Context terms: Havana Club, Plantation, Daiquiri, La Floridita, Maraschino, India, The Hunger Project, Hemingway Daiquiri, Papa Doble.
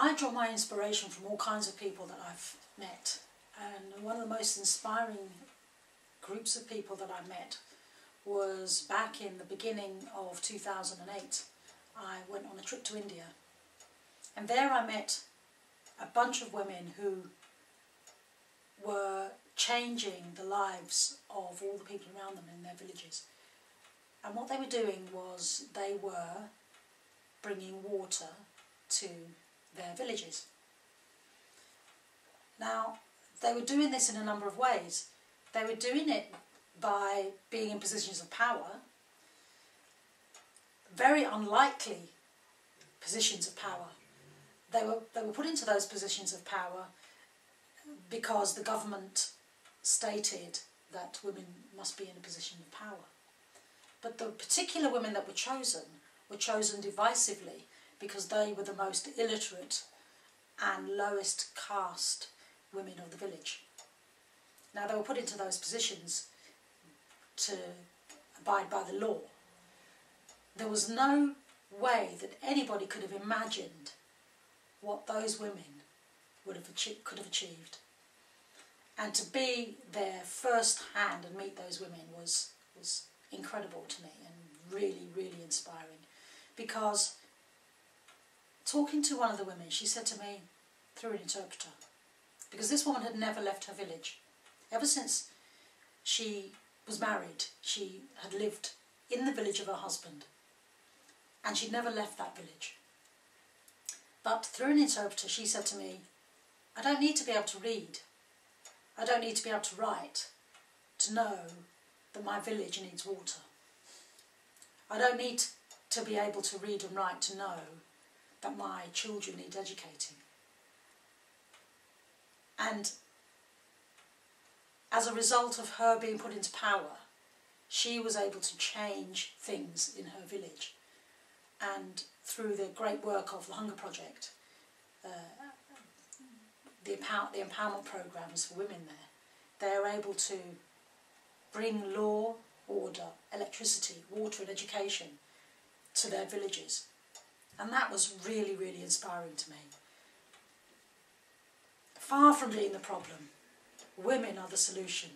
I draw my inspiration from all kinds of people that I've met, and one of the most inspiring groups of people that I met was back in the beginning of 2008. I went on a trip to India, and there I met a bunch of women who were changing the lives of all the people around them in their villages. And what they were doing was they were bringing water to their villages. Now, they were doing this in a number of ways. They were doing it by being in positions of power, very unlikely positions of power. They were put into those positions of power because the government stated that women must be in a position of power. But the particular women that were chosen divisively because they were the most illiterate and lowest caste women of the village. Now, they were put into those positions to abide by the law. There was no way that anybody could have imagined what those women could have achieved. And to be there firsthand and meet those women was incredible to me and really, really inspiring. Because talking to one of the women, she said to me, through an interpreter, because this woman had never left her village. Ever since she was married, she had lived in the village of her husband, and she'd never left that village. But through an interpreter, she said to me, I don't need to be able to read, I don't need to be able to write to know that my village needs water. I don't need to be able to read and write to know that my children need educating. And as a result of her being put into power, she was able to change things in her village. And through the great work of The Hunger Project, the empowerment programs for women there, they are able to bring law, order, electricity, water and education to their villages. And that was really, really inspiring to me. Far from being the problem, women are the solution.